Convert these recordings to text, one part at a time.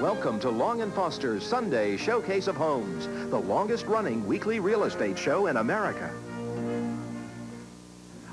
Welcome to Long & Foster's Sunday Showcase of Homes, the longest-running weekly real estate show in America.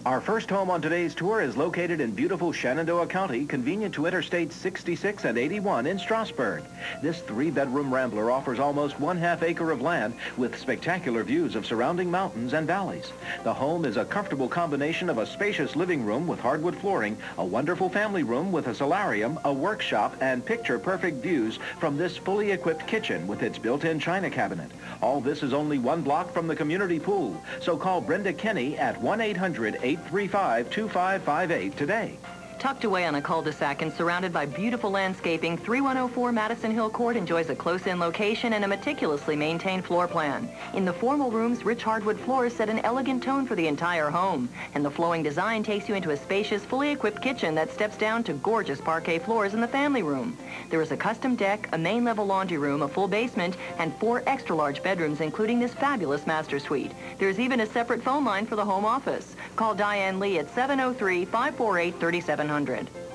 Our first home on today's tour is located in beautiful Shenandoah County, convenient to Interstate 66 and 81 in Strasburg. This three-bedroom rambler offers almost 1/2 acre of land with spectacular views of surrounding mountains and valleys. The home is a comfortable combination of a spacious living room with hardwood flooring, a wonderful family room with a solarium, a workshop, and picture-perfect views from this fully equipped kitchen with its built-in china cabinet. All this is only one block from the community pool, so call Brenda Kenny at 1-800-835-2558 today. Tucked away on a cul-de-sac and surrounded by beautiful landscaping, 3104 Madison Hill Court enjoys a close-in location and a meticulously maintained floor plan. In the formal rooms, rich hardwood floors set an elegant tone for the entire home, and the flowing design takes you into a spacious, fully equipped kitchen that steps down to gorgeous parquet floors in the family room. There is a custom deck, a main-level laundry room, a full basement, and 4 extra-large bedrooms, including this fabulous master suite. There's even a separate phone line for the home office. Call Diane Lee at 703-548-3700.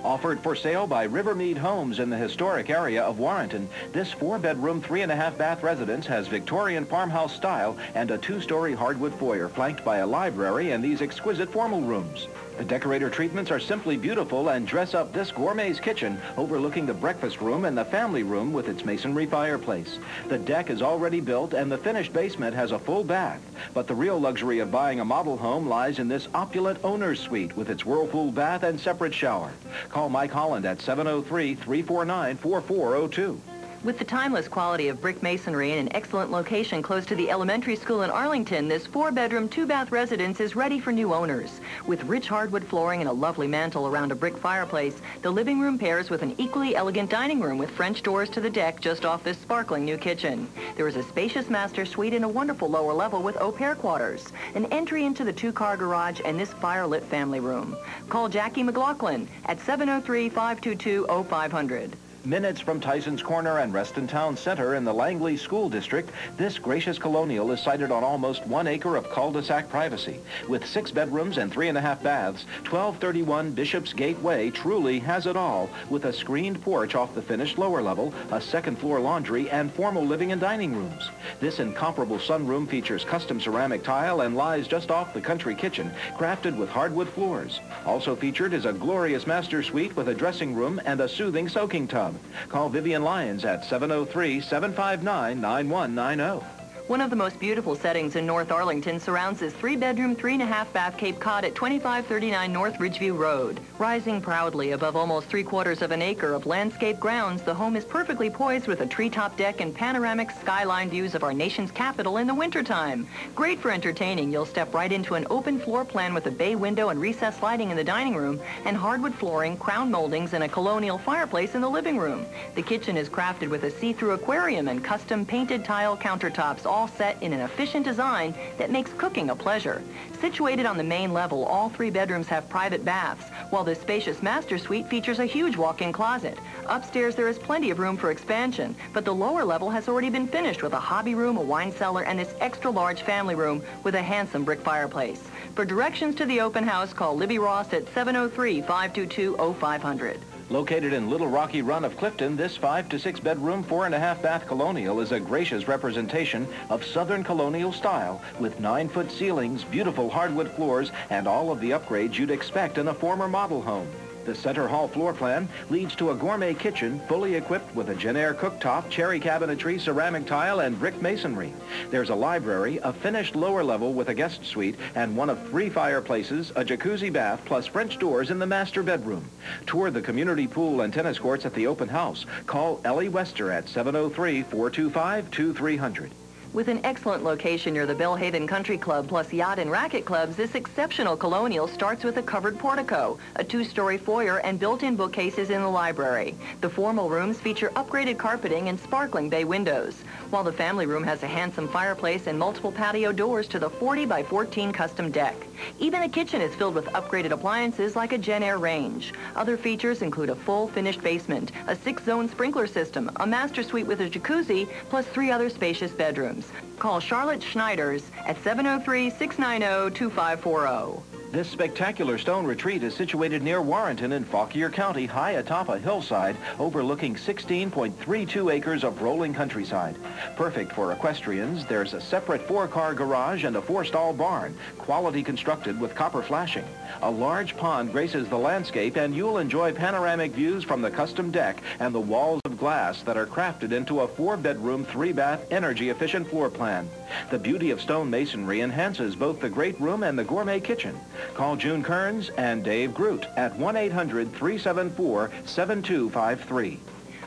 Offered for sale by Rivermead Homes in the historic area of Warrenton, this 4-bedroom, 3.5-bath residence has Victorian farmhouse style and a 2-story hardwood foyer flanked by a library and these exquisite formal rooms. The decorator treatments are simply beautiful and dress up this gourmet's kitchen overlooking the breakfast room and the family room with its masonry fireplace. The deck is already built and the finished basement has a full bath. But the real luxury of buying a model home lies in this opulent owner's suite with its whirlpool bath and separate shower. Call Mike Holland at 703-349-4402. With the timeless quality of brick masonry and an excellent location close to the elementary school in Arlington, this 4-bedroom, 2-bath residence is ready for new owners. With rich hardwood flooring and a lovely mantel around a brick fireplace, the living room pairs with an equally elegant dining room with French doors to the deck just off this sparkling new kitchen. There is a spacious master suite and a wonderful lower level with au pair quarters, an entry into the 2-car garage and this fire-lit family room. Call Jackie McLaughlin at 703-522-0500. Minutes from Tyson's Corner and Reston Town Center in the Langley School District, this gracious colonial is sited on almost 1 acre of cul-de-sac privacy. With 6 bedrooms and 3.5 baths, 1231 Bishop's Gateway truly has it all, with a screened porch off the finished lower level, a second-floor laundry, and formal living and dining rooms. This incomparable sunroom features custom ceramic tile and lies just off the country kitchen, crafted with hardwood floors. Also featured is a glorious master suite with a dressing room and a soothing soaking tub. Call Vivian Lyons at 703-759-9190. One of the most beautiful settings in North Arlington surrounds this 3-bedroom, 3.5-bath Cape Cod at 2539 North Ridgeview Road. Rising proudly above almost 3/4 of an acre of landscape grounds, the home is perfectly poised with a treetop deck and panoramic skyline views of our nation's capital in the wintertime. Great for entertaining, you'll step right into an open floor plan with a bay window and recessed lighting in the dining room and hardwood flooring, crown moldings, and a colonial fireplace in the living room. The kitchen is crafted with a see-through aquarium and custom painted tile countertops, all set in an efficient design that makes cooking a pleasure. Situated on the main level, all 3 bedrooms have private baths, while this spacious master suite features a huge walk-in closet. Upstairs, there is plenty of room for expansion, but the lower level has already been finished with a hobby room, a wine cellar, and this extra-large family room with a handsome brick fireplace. For directions to the open house, call Libby Ross at 703-522-0500. Located in Little Rocky Run of Clifton, this 5- to 6-bedroom, 4.5-bath colonial is a gracious representation of Southern colonial style with 9-foot ceilings, beautiful hardwood floors, and all of the upgrades you'd expect in a former model home. The center hall floor plan leads to a gourmet kitchen fully equipped with a Jenn-Air cooktop, cherry cabinetry, ceramic tile, and brick masonry. There's a library, a finished lower level with a guest suite, and one of 3 fireplaces, a jacuzzi bath, plus French doors in the master bedroom. Tour the community pool and tennis courts at the open house. Call Ellie Wester at 703-425-2300. With an excellent location near the Bellhaven Country Club plus Yacht and Racquet Clubs, this exceptional colonial starts with a covered portico, a 2-story foyer, and built-in bookcases in the library. The formal rooms feature upgraded carpeting and sparkling bay windows, while the family room has a handsome fireplace and multiple patio doors to the 40-by-14 custom deck. Even the kitchen is filled with upgraded appliances like a Jenn-Air range. Other features include a full finished basement, a 6-zone sprinkler system, a master suite with a jacuzzi, plus 3 other spacious bedrooms. Call Charlotte Schneiders at 703-690-2540. This spectacular stone retreat is situated near Warrenton in Fauquier County, high atop a hillside overlooking 16.32 acres of rolling countryside. Perfect for equestrians, there's a separate four-car garage and a four-stall barn, quality constructed with copper flashing. A large pond graces the landscape, and you'll enjoy panoramic views from the custom deck and the walls of glass that are crafted into a four-bedroom, three-bath, energy-efficient floor plan. The beauty of stone masonry enhances both the great room and the gourmet kitchen. Call June Kearns and Dave Groot at 1-800-374-7253.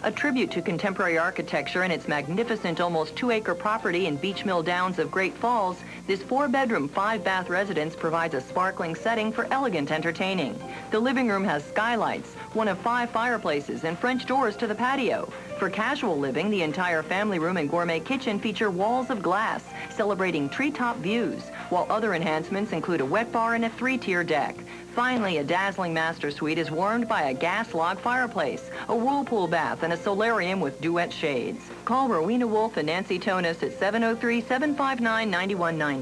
A tribute to contemporary architecture and its magnificent almost 2-acre property in Beach Mill Downs of Great Falls, this 4-bedroom, 5-bath residence provides a sparkling setting for elegant entertaining. The living room has skylights, one of 5 fireplaces, and French doors to the patio. For casual living, the entire family room and gourmet kitchen feature walls of glass, celebrating treetop views, while other enhancements include a wet bar and a 3-tier deck. Finally, a dazzling master suite is warmed by a gas log fireplace, a whirlpool bath, and a solarium with duet shades. Call Rowena Wolf and Nancy Tonis at 703-759-9190.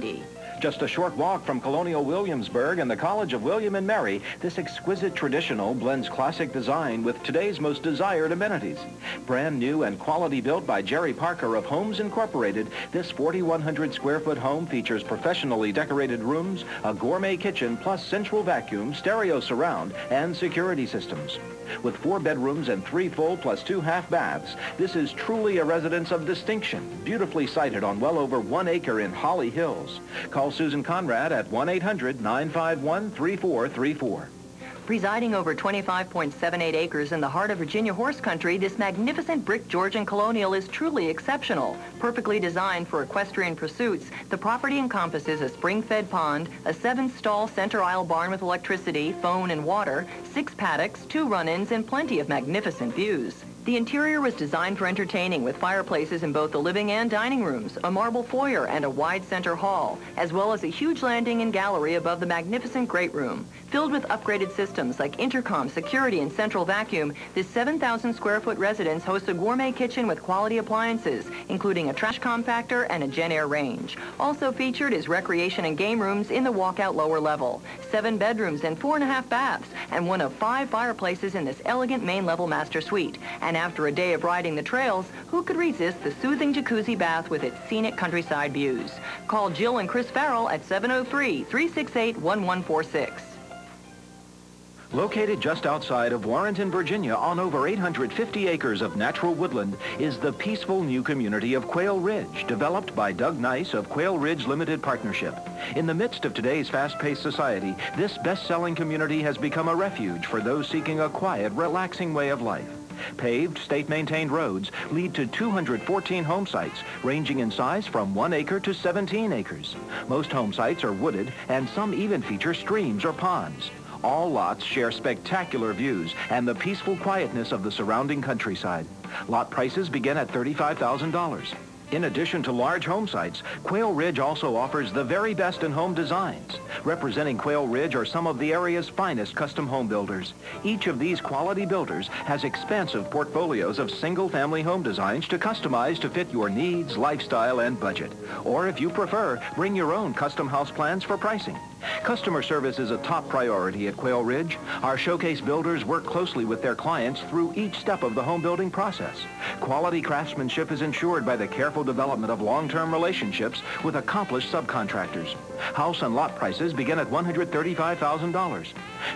Just a short walk from Colonial Williamsburg and the College of William and Mary, this exquisite traditional blends classic design with today's most desired amenities. Brand new and quality built by Jerry Parker of Homes Incorporated, this 4,100 square foot home features professionally decorated rooms, a gourmet kitchen, plus central vacuum, stereo surround, and security systems. With 4 bedrooms and 3 full plus 2 half baths, this is truly a residence of distinction, beautifully sited on well over 1 acre in Holly Hills. Call Susan Conrad at 1-800-951-3434. Presiding over 25.78 acres in the heart of Virginia horse country, this magnificent brick Georgian colonial is truly exceptional. Perfectly designed for equestrian pursuits, the property encompasses a spring-fed pond, a 7-stall center aisle barn with electricity, phone, and water, 6 paddocks, 2 run-ins, and plenty of magnificent views. The interior was designed for entertaining, with fireplaces in both the living and dining rooms, a marble foyer, and a wide center hall, as well as a huge landing and gallery above the magnificent great room. Filled with upgraded systems like intercom, security, and central vacuum, this 7,000 square foot residence hosts a gourmet kitchen with quality appliances, including a trash compactor and a Jenn-Air range. Also featured is recreation and game rooms in the walkout lower level, 7 bedrooms and 4.5 baths, and one of 5 fireplaces in this elegant main level master suite. And after a day of riding the trails, who could resist the soothing jacuzzi bath with its scenic countryside views? Call Jill and Chris Farrell at 703-368-1146. Located just outside of Warrenton, Virginia, on over 850 acres of natural woodland, is the peaceful new community of Quail Ridge, developed by Doug Nice of Quail Ridge Limited Partnership. In the midst of today's fast-paced society, this best-selling community has become a refuge for those seeking a quiet, relaxing way of life. Paved, state-maintained roads lead to 214 home sites, ranging in size from 1 acre to 17 acres. Most home sites are wooded, and some even feature streams or ponds. All lots share spectacular views and the peaceful quietness of the surrounding countryside. Lot prices begin at $35,000. In addition to large home sites, Quail Ridge also offers the very best in home designs. Representing Quail Ridge are some of the area's finest custom home builders. Each of these quality builders has expansive portfolios of single-family home designs to customize to fit your needs, lifestyle, and budget. Or if you prefer, bring your own custom house plans for pricing. Customer service is a top priority at Quail Ridge. Our showcase builders work closely with their clients through each step of the home building process. Quality craftsmanship is ensured by the careful development of long-term relationships with accomplished subcontractors. House and lot prices begin at $135,000.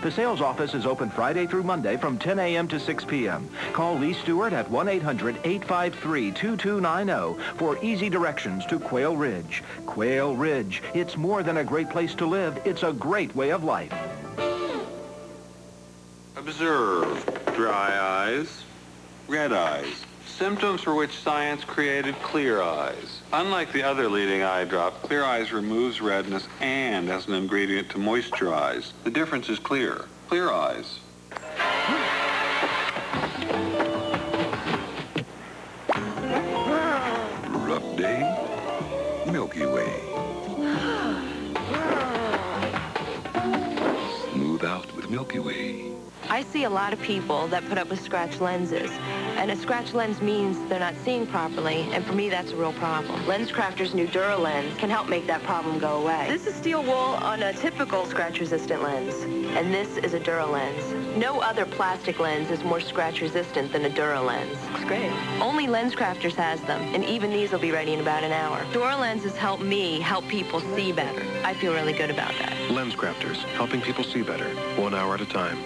The sales office is open Friday through Monday from 10 a.m. to 6 p.m. Call Lee Stewart at 1-800-853-2290 for easy directions to Quail Ridge. Quail Ridge, it's more than a great place to live. It's a great way of life. Observe dry eyes, red eyes, symptoms for which science created Clear Eyes. Unlike the other leading eye drop, Clear Eyes removes redness and has an ingredient to moisturize. The difference is clear. Clear Eyes. Rough day, Milky Way. Out with Milky Way. I see a lot of people that put up with scratch lenses, and a scratch lens means they're not seeing properly, and for me, that's a real problem. LensCrafters' new DuraLens can help make that problem go away. This is steel wool on a typical scratch-resistant lens, and this is a DuraLens. No other plastic lens is more scratch-resistant than a DuraLens. Looks great. Only LensCrafters has them, and even these will be ready in about an hour. DuraLens has helped me help people see better. I feel really good about that. LensCrafters, helping people see better, 1 hour at a time.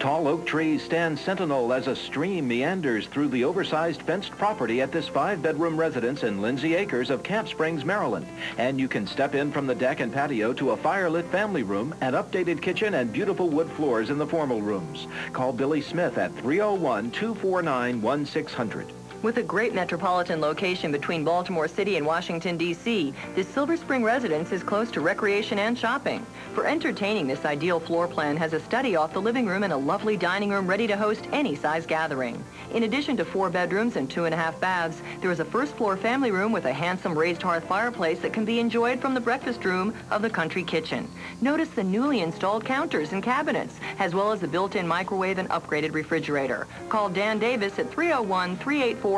Tall oak trees stand sentinel as a stream meanders through the oversized fenced property at this 5-bedroom residence in Lindsay Acres of Camp Springs, Maryland. And you can step in from the deck and patio to a firelit family room, an updated kitchen, and beautiful wood floors in the formal rooms. Call Billy Smith at 301-249-1600. With a great metropolitan location between Baltimore City and Washington, D.C., this Silver Spring residence is close to recreation and shopping. For entertaining, this ideal floor plan has a study off the living room and a lovely dining room ready to host any size gathering. In addition to 4 bedrooms and 2.5 baths, there is a first-floor family room with a handsome raised hearth fireplace that can be enjoyed from the breakfast room of the country kitchen. Notice the newly installed counters and cabinets, as well as the built-in microwave and upgraded refrigerator. Call Dan Davis at 301-384-8700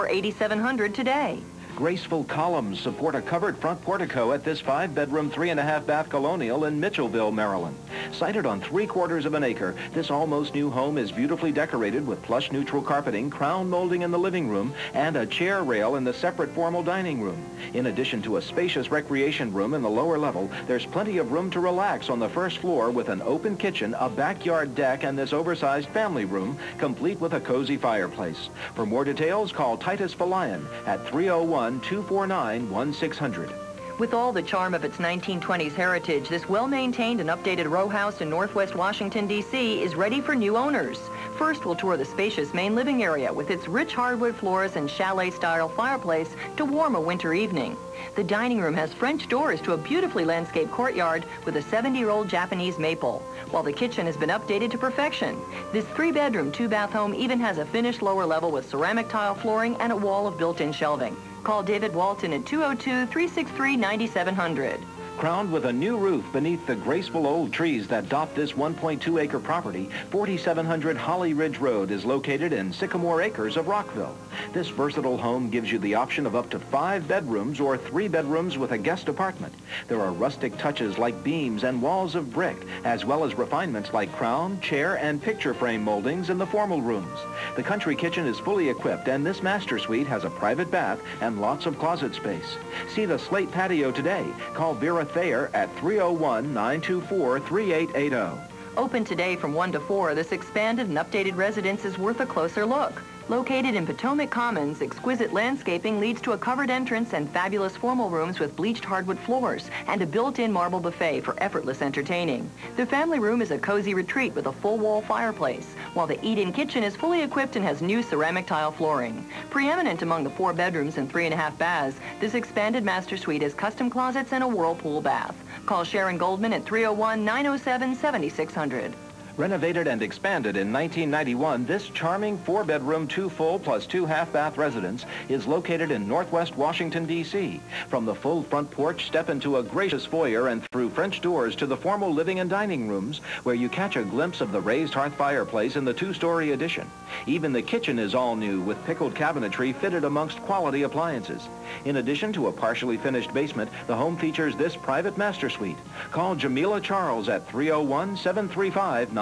today. Graceful columns support a covered front portico at this 5-bedroom, 3.5-bath colonial in Mitchellville, Maryland. Sited on 3/4 of an acre, this almost new home is beautifully decorated with plush neutral carpeting, crown molding in the living room, and a chair rail in the separate formal dining room. In addition to a spacious recreation room in the lower level, there's plenty of room to relax on the first floor with an open kitchen, a backyard deck, and this oversized family room, complete with a cozy fireplace. For more details, call Titus Falion at 301-249-1600. With all the charm of its 1920s heritage, this well-maintained and updated row house in Northwest Washington, D.C. is ready for new owners. First, we'll tour the spacious main living area with its rich hardwood floors and chalet-style fireplace to warm a winter evening. The dining room has French doors to a beautifully landscaped courtyard with a 70-year-old Japanese maple, while the kitchen has been updated to perfection. This 3-bedroom, 2-bath home even has a finished lower level with ceramic tile flooring and a wall of built-in shelving. Call David Walton at 202-363-9700. Crowned with a new roof beneath the graceful old trees that dot this 1.2-acre property, 4700 Holly Ridge Road is located in Sycamore Acres of Rockville. This versatile home gives you the option of up to 5 bedrooms or 3 bedrooms with a guest apartment. There are rustic touches like beams and walls of brick, as well as refinements like crown, chair, and picture frame moldings in the formal rooms. The country kitchen is fully equipped, and this master suite has a private bath and lots of closet space. See the slate patio today. Call Vera Thayer at 301-924-3880. Open today from 1 to 4, this expanded and updated residence is worth a closer look. Located in Potomac Commons, exquisite landscaping leads to a covered entrance and fabulous formal rooms with bleached hardwood floors and a built-in marble buffet for effortless entertaining. The family room is a cozy retreat with a full-wall fireplace, while the eat-in kitchen is fully equipped and has new ceramic tile flooring. Preeminent among the 4 bedrooms and 3.5 baths, this expanded master suite has custom closets and a whirlpool bath. Call Sharon Goldman at 301-907-7600. Renovated and expanded in 1991, this charming 4-bedroom, 2 full plus 2 half-bath residence is located in Northwest Washington, D.C. From the full front porch, step into a gracious foyer and through French doors to the formal living and dining rooms, where you catch a glimpse of the raised hearth fireplace in the 2-story addition. Even the kitchen is all new with pickled cabinetry fitted amongst quality appliances. In addition to a partially finished basement, the home features this private master suite. Call Jamila Charles at 301-735-9600.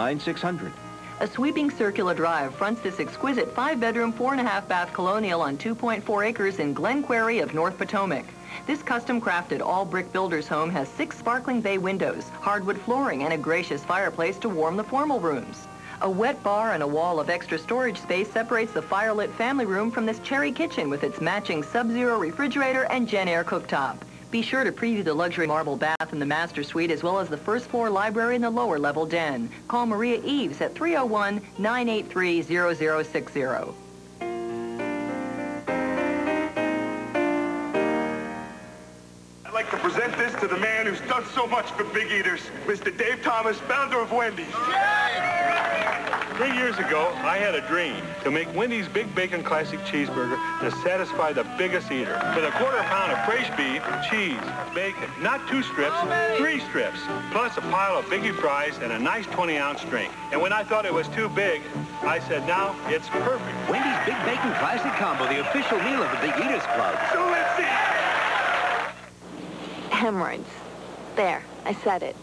A sweeping circular drive fronts this exquisite 5-bedroom, 4.5-bath colonial on 2.4 acres in Glen Quarry of North Potomac. This custom-crafted all-brick builder's home has 6 sparkling bay windows, hardwood flooring, and a gracious fireplace to warm the formal rooms. A wet bar and a wall of extra storage space separates the firelit family room from this cherry kitchen with its matching Sub-Zero refrigerator and Jenn-Air cooktop. Be sure to preview the luxury marble bath in the master suite as well as the first-floor library in the lower-level den. Call Maria Eves at 301-983-0060. I'd like to present this to the man who's done so much for Big Eaters, Mr. Dave Thomas, founder of Wendy's. Yeah! 3 years ago, I had a dream to make Wendy's Big Bacon Classic Cheeseburger to satisfy the biggest eater. With a quarter pound of fresh beef, cheese, bacon, not 2 strips, 3 strips, plus a pile of Biggie fries and a nice 20-ounce drink. And when I thought it was too big, I said, now it's perfect. Wendy's Big Bacon Classic Combo, the official meal of the Big Eaters Club. So let's eat. Hemorrhoids. There, I said it.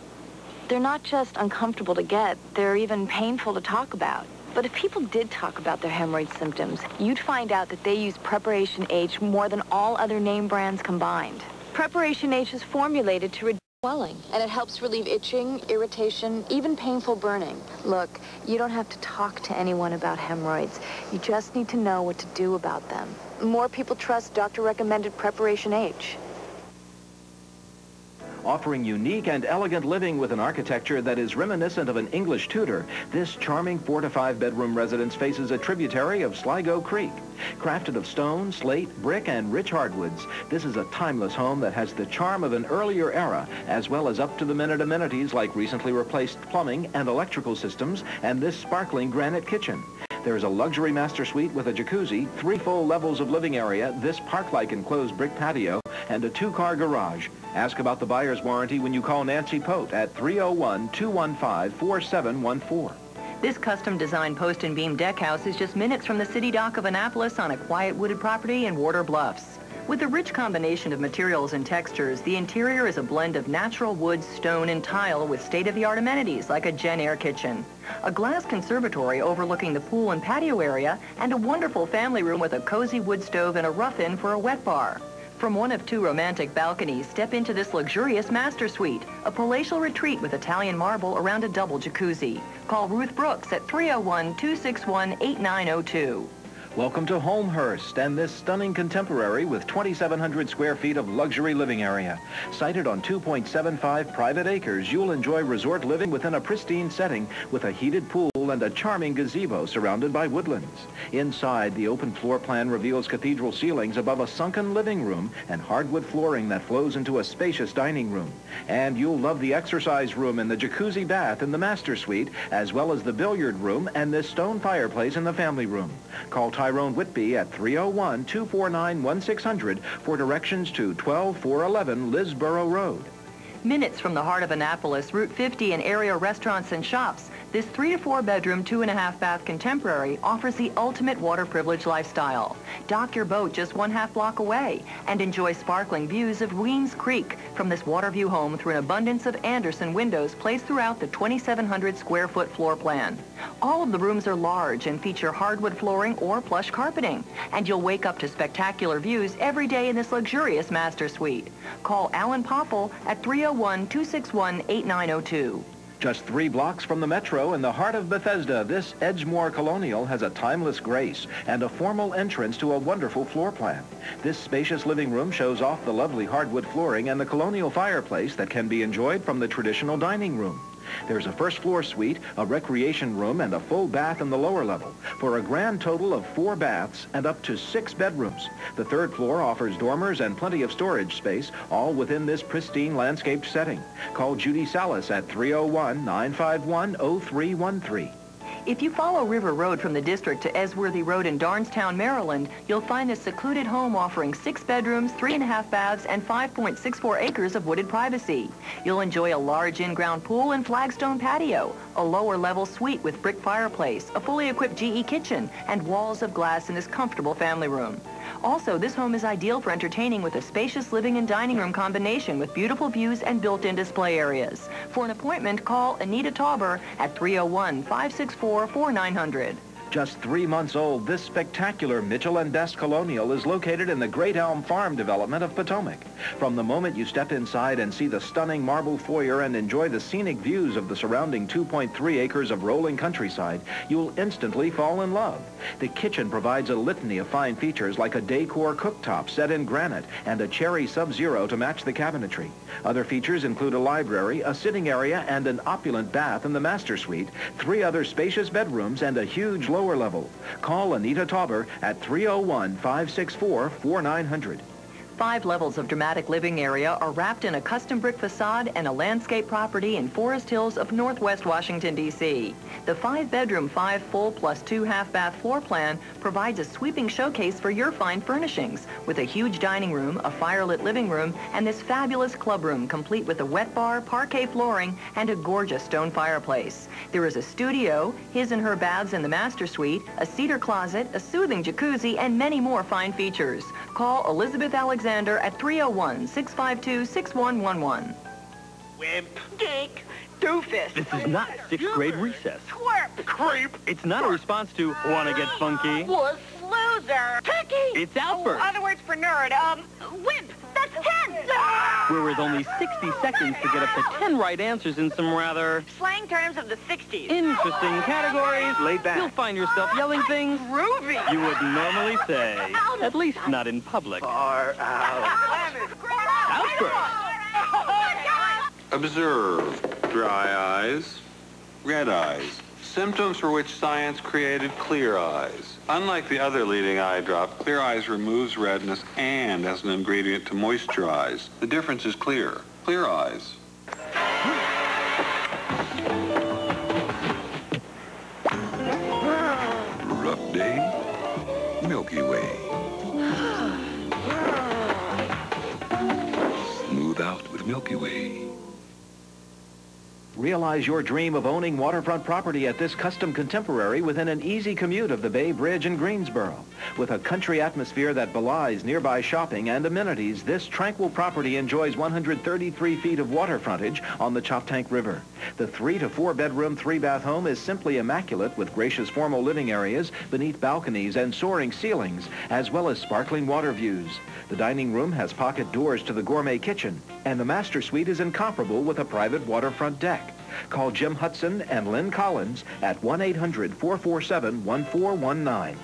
They're not just uncomfortable to get, they're even painful to talk about. But if people did talk about their hemorrhoid symptoms, you'd find out that they use Preparation H more than all other name brands combined. Preparation H is formulated to reduce swelling, and it helps relieve itching, irritation, even painful burning. Look, you don't have to talk to anyone about hemorrhoids. You just need to know what to do about them. More people trust doctor-recommended Preparation H. Offering unique and elegant living with an architecture that is reminiscent of an English Tudor, this charming 4- to 5-bedroom residence faces a tributary of Sligo Creek. Crafted of stone, slate, brick, and rich hardwoods, this is a timeless home that has the charm of an earlier era, as well as up-to-the-minute amenities like recently replaced plumbing and electrical systems, and this sparkling granite kitchen. There is a luxury master suite with a jacuzzi, 3 full levels of living area, this park-like enclosed brick patio, and a 2-car garage. Ask about the buyer's warranty when you call Nancy Pote at 301-215-4714. This custom-designed post and beam deck house is just minutes from the city dock of Annapolis on a quiet wooded property in Water Bluffs. With a rich combination of materials and textures, the interior is a blend of natural wood, stone, and tile with state-of-the-art amenities like a Jenn-Air kitchen, a glass conservatory overlooking the pool and patio area, and a wonderful family room with a cozy wood stove and a rough-in for a wet bar. From one of 2 romantic balconies, step into this luxurious master suite, a palatial retreat with Italian marble around a double jacuzzi. Call Ruth Brooks at 301-261-8902. Welcome to Homehurst and this stunning contemporary with 2,700 square feet of luxury living area. Sited on 2.75 private acres, you'll enjoy resort living within a pristine setting with a heated pool and a charming gazebo surrounded by woodlands. Inside, the open floor plan reveals cathedral ceilings above a sunken living room and hardwood flooring that flows into a spacious dining room. And you'll love the exercise room and the jacuzzi bath in the master suite, as well as the billiard room and this stone fireplace in the family room. Call Tyrone Whitby at 301-249-1600 for directions to 12411 Lisborough Road. Minutes from the heart of Annapolis, Route 50 and area restaurants and shops, this 3- to 4-bedroom, 2.5-bath contemporary offers the ultimate water privilege lifestyle. Dock your boat just 1/2 block away and enjoy sparkling views of Weems Creek from this water view home through an abundance of Anderson windows placed throughout the 2,700 square foot floor plan. All of the rooms are large and feature hardwood flooring or plush carpeting, and you'll wake up to spectacular views every day in this luxurious master suite. Call Alan Popple at 301-261-8902. Just 3 blocks from the metro in the heart of Bethesda, this Edgemoor Colonial has a timeless grace and a formal entrance to a wonderful floor plan. This spacious living room shows off the lovely hardwood flooring and the colonial fireplace that can be enjoyed from the traditional dining room. There's a first-floor suite, a recreation room, and a full bath in the lower level for a grand total of 4 baths and up to 6 bedrooms. The 3rd floor offers dormers and plenty of storage space, all within this pristine landscaped setting. Call Judy Salas at 301-951-0313. If you follow River Road from the district to Esworthy Road in Darnestown, Maryland, you'll find this secluded home offering 6 bedrooms, 3.5 baths, and 5.64 acres of wooded privacy. You'll enjoy a large in-ground pool and flagstone patio, a lower-level suite with brick fireplace, a fully equipped GE kitchen, and walls of glass in this comfortable family room. Also, this home is ideal for entertaining with a spacious living and dining room combination with beautiful views and built-in display areas. For an appointment, call Anita Tauber at 301-564-4900. Just 3 months old, this spectacular Mitchell & Best Colonial is located in the Great Elm Farm development of Potomac. From the moment you step inside and see the stunning marble foyer and enjoy the scenic views of the surrounding 2.3 acres of rolling countryside, you'll instantly fall in love. The kitchen provides a litany of fine features like a decor cooktop set in granite and a cherry Sub-Zero to match the cabinetry. Other features include a library, a sitting area, and an opulent bath in the master suite, 3 other spacious bedrooms, and a huge lower level. Call Anita Tauber at 301-564-4900. 5 levels of dramatic living area are wrapped in a custom brick facade and a landscape property in Forest Hills of Northwest Washington, D.C. The 5-bedroom, 5-full plus 2 half-bath floor plan provides a sweeping showcase for your fine furnishings with a huge dining room, a firelit living room, and this fabulous club room complete with a wet bar, parquet flooring, and a gorgeous stone fireplace. There is a studio, his and her baths in the master suite, a cedar closet, a soothing jacuzzi, and many more fine features. Call Elizabeth Alexander at 301-652-6111. Wimp. Geek. Doofus. This is not 6th grade recess. Twerp. Creep. It's not a response to wanna get funky. Wuss. Loser. Turkey. It's outburst. Other words for nerd. Wimp. That's 10. We're with only 60 seconds to get up to 10 right answers in some rather... slang terms of the 60s. Interesting categories. Lay back. You'll find yourself yelling things... groovy. You would normally say. Out. At least not in public. Far out. Outburst. Observe. Dry eyes. Red eyes. Symptoms for which science created Clear Eyes. Unlike the other leading eye drop, Clear Eyes removes redness and has an ingredient to moisturize. The difference is clear. Clear Eyes. Rough day. Milky Way. Smooth out with Milky Way. Realize your dream of owning waterfront property at this custom contemporary within an easy commute of the Bay Bridge in Greensboro. With a country atmosphere that belies nearby shopping and amenities, this tranquil property enjoys 133 feet of water frontage on the Choptank River. The 3- to 4-bedroom, 3-bath home is simply immaculate with gracious formal living areas beneath balconies and soaring ceilings, as well as sparkling water views. The dining room has pocket doors to the gourmet kitchen, and the master suite is incomparable with a private waterfront deck. Call Jim Hudson and Lynn Collins at 1-800-447-1419.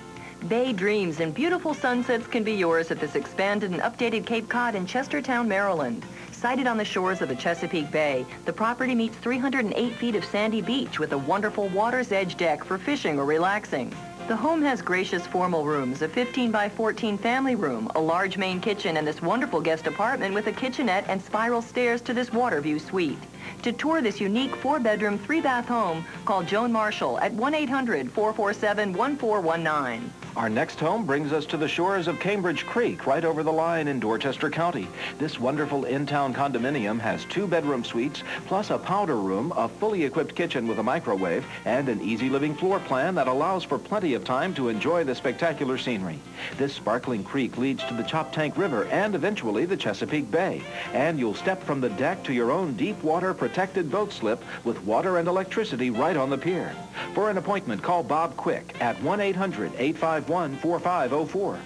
Bay dreams and beautiful sunsets can be yours at this expanded and updated Cape Cod in Chestertown, Maryland. Sited on the shores of the Chesapeake Bay, the property meets 308 feet of sandy beach with a wonderful water's edge deck for fishing or relaxing. The home has gracious formal rooms, a 15 by 14 family room, a large main kitchen, and this wonderful guest apartment with a kitchenette and spiral stairs to this water view suite. To tour this unique 4-bedroom, 3-bath home, call Joan Marshall at 1-800-447-1419. Our next home brings us to the shores of Cambridge Creek, right over the line in Dorchester County. This wonderful in-town condominium has 2-bedroom suites, plus a powder room, a fully equipped kitchen with a microwave, and an easy living floor plan that allows for plenty of time to enjoy the spectacular scenery. This sparkling creek leads to the Choptank River and eventually the Chesapeake Bay. And you'll step from the deck to your own deep water protected boat slip with water and electricity right on the pier. For an appointment, call Bob Quick at 1-800-851-4504.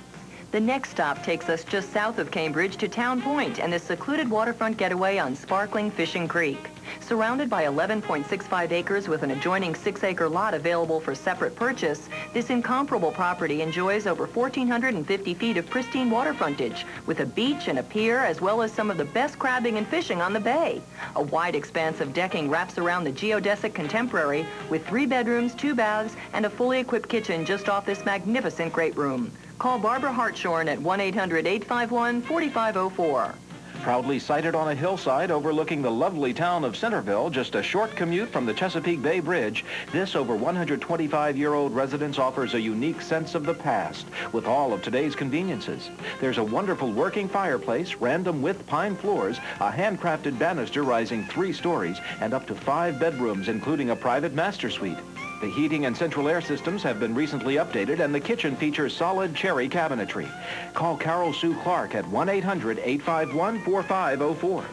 The next stop takes us just south of Cambridge to Town Point and this secluded waterfront getaway on sparkling Fishing Creek. Surrounded by 11.65 acres with an adjoining 6-acre lot available for separate purchase, this incomparable property enjoys over 1,450 feet of pristine water frontage with a beach and a pier as well as some of the best crabbing and fishing on the bay. A wide expanse of decking wraps around the geodesic contemporary with 3 bedrooms, 2 baths, and a fully equipped kitchen just off this magnificent great room. Call Barbara Hartshorn at 1-800-851-4504. Proudly sited on a hillside overlooking the lovely town of Centerville, just a short commute from the Chesapeake Bay Bridge, this over 125-year-old residence offers a unique sense of the past with all of today's conveniences. There's a wonderful working fireplace, random with pine floors, a handcrafted banister rising 3 stories, and up to 5 bedrooms, including a private master suite. The heating and central air systems have been recently updated, and the kitchen features solid cherry cabinetry. Call Carol Sue Clark at 1-800-851-4504.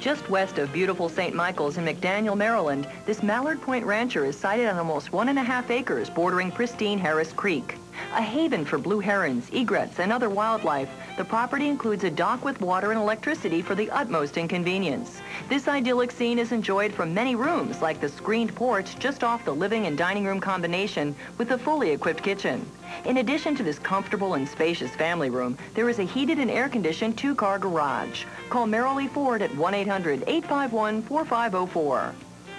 Just west of beautiful St. Michael's in McDaniel, Maryland, this Mallard Point Rancher is sited on almost 1.5 acres bordering pristine Harris Creek. A haven for blue herons, egrets, and other wildlife, the property includes a dock with water and electricity for the utmost inconvenience. This idyllic scene is enjoyed from many rooms, like the screened porch just off the living and dining room combination with the fully equipped kitchen. In addition to this comfortable and spacious family room, there is a heated and air-conditioned 2-car garage. Call Merrilee Ford at 1-800-851-4504.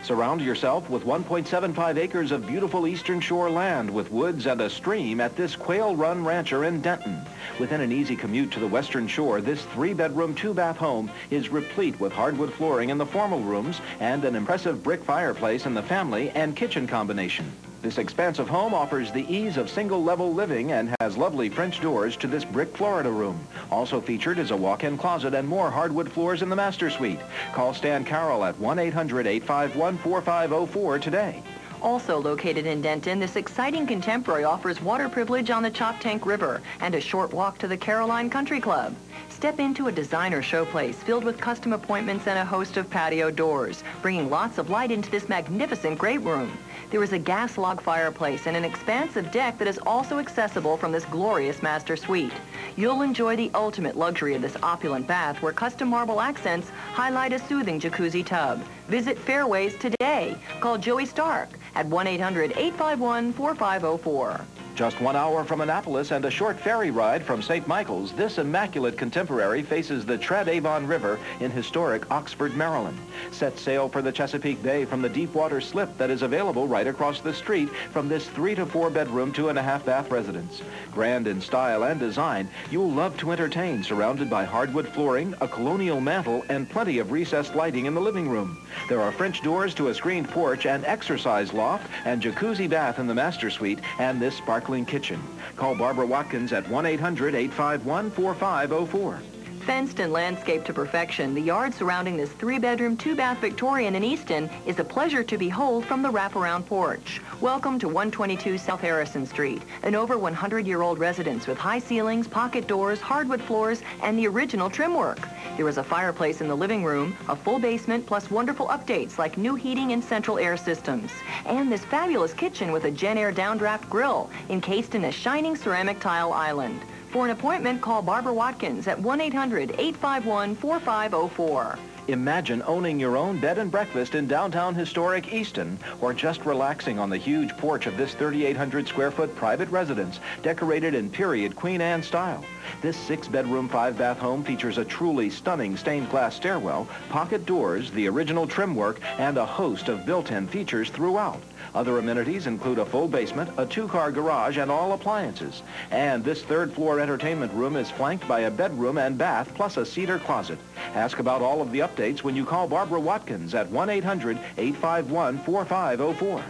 Surround yourself with 1.75 acres of beautiful Eastern Shore land with woods and a stream at this Quail Run Rancher in Denton. Within an easy commute to the Western Shore, this 3-bedroom, 2-bath home is replete with hardwood flooring in the formal rooms and an impressive brick fireplace in the family and kitchen combination. This expansive home offers the ease of single-level living and has lovely French doors to this brick Florida room. Also featured is a walk-in closet and more hardwood floors in the master suite. Call Stan Carroll at 1-800-851-4504 today. Also located in Denton, this exciting contemporary offers water privilege on the Choptank River and a short walk to the Caroline Country Club. Step into a designer showplace filled with custom appointments and a host of patio doors, bringing lots of light into this magnificent great room. There is a gas log fireplace and an expansive deck that is also accessible from this glorious master suite. You'll enjoy the ultimate luxury of this opulent bath where custom marble accents highlight a soothing jacuzzi tub. Visit Fairways today. Call Joey Stark at 1-800-851-4504. Just 1 hour from Annapolis and a short ferry ride from St. Michael's, this immaculate contemporary faces the Tread Avon River in historic Oxford, Maryland. Set sail for the Chesapeake Bay from the deep water slip that is available right across the street from this 3- to 4-bedroom, 2.5-bath residence. Grand in style and design, you'll love to entertain surrounded by hardwood flooring, a colonial mantel, and plenty of recessed lighting in the living room. There are French doors to a screened porch and exercise loft and jacuzzi bath in the master suite and this sparkling kitchen. Call Barbara Watkins at 1-800-851-4504. Fenced and landscaped to perfection, the yard surrounding this 3-bedroom, 2-bath Victorian in Easton is a pleasure to behold from the wraparound porch. Welcome to 122 South Harrison Street, an over 100-year-old residence with high ceilings, pocket doors, hardwood floors, and the original trim work. There is a fireplace in the living room, a full basement, plus wonderful updates like new heating and central air systems. And this fabulous kitchen with a Jenn-Air downdraft grill encased in a shining ceramic tile island. For an appointment, call Barbara Watkins at 1-800-851-4504. Imagine owning your own bed and breakfast in downtown historic Easton, or just relaxing on the huge porch of this 3,800-square-foot private residence, decorated in period Queen Anne style. This 6-bedroom, 5-bath home features a truly stunning stained glass stairwell, pocket doors, the original trim work, and a host of built-in features throughout. Other amenities include a full basement, a 2-car garage, and all appliances. And this 3rd-floor entertainment room is flanked by a bedroom and bath, plus a cedar closet. Ask about all of the updates when you call Barbara Watkins at 1-800-851-4504.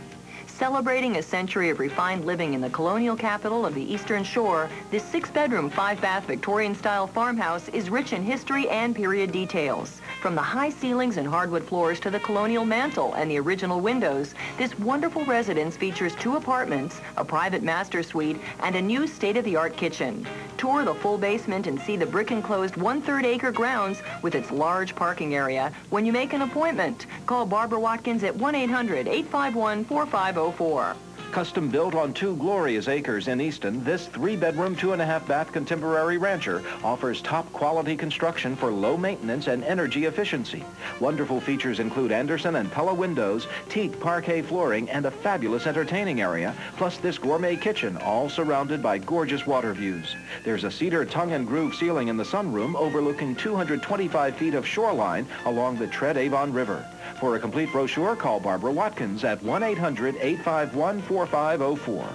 Celebrating a century of refined living in the colonial capital of the Eastern Shore, this 6-bedroom, 5-bath Victorian-style farmhouse is rich in history and period details. From the high ceilings and hardwood floors to the colonial mantel and the original windows, this wonderful residence features 2 apartments, a private master suite, and a new state-of-the-art kitchen. Tour the full basement and see the brick-enclosed 1/3-acre grounds with its large parking area. When you make an appointment, call Barbara Watkins at 1-800-851-4504. Custom built on 2 glorious acres in Easton, this 3-bedroom, 2.5-bath contemporary rancher offers top-quality construction for low maintenance and energy efficiency. Wonderful features include Anderson and Pella windows, teak parquet flooring, and a fabulous entertaining area, plus this gourmet kitchen, all surrounded by gorgeous water views. There's a cedar tongue and groove ceiling in the sunroom overlooking 225 feet of shoreline along the Tread Avon River. For a complete brochure, call Barbara Watkins at 1-800-851-4504.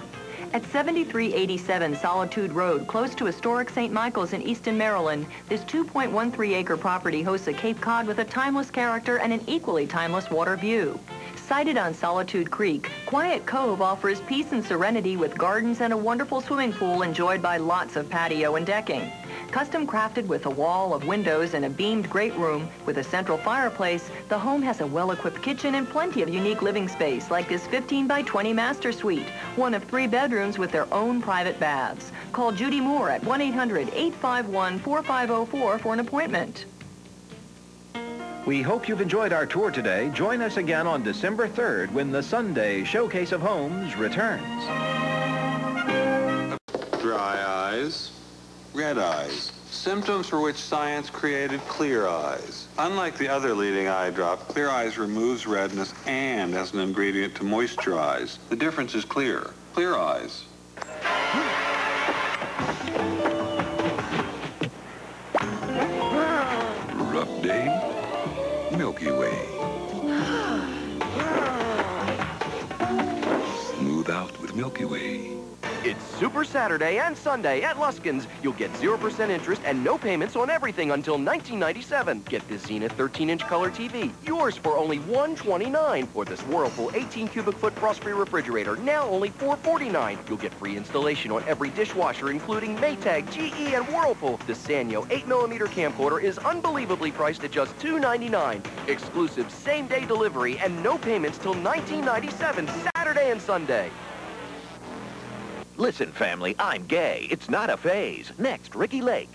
At 7387 Solitude Road, close to historic St. Michael's in Easton, Maryland, this 2.13-acre property hosts a Cape Cod with a timeless character and an equally timeless water view. Sited on Solitude Creek, Quiet Cove offers peace and serenity with gardens and a wonderful swimming pool enjoyed by lots of patio and decking. Custom crafted with a wall of windows and a beamed great room with a central fireplace, the home has a well-equipped kitchen and plenty of unique living space like this 15 by 20 master suite, one of 3 bedrooms with their own private baths. Call Judy Moore at 1-800-851-4504 for an appointment. We hope you've enjoyed our tour today. Join us again on December 3rd when the Sunday Showcase of Homes returns. Dry eyes. Red eyes, symptoms for which science created Clear Eyes. Unlike the other leading eye drop, Clear Eyes removes redness and has an ingredient to moisturize. The difference is clear. Clear Eyes. Rough day, Milky Way. Milky Way. It's Super Saturday and Sunday at Luskin's. You'll get 0% interest and no payments on everything until 1997. Get this Zenith 13-inch color TV, yours for only $129, or this Whirlpool 18-cubic-foot frost-free refrigerator, now only $449. You'll get free installation on every dishwasher, including Maytag, GE, and Whirlpool. The Sanyo 8mm camcorder is unbelievably priced at just $299. Exclusive same-day delivery and no payments till 1997, Saturday and Sunday. Listen, family, I'm gay. It's not a phase. Next, Ricky Lake.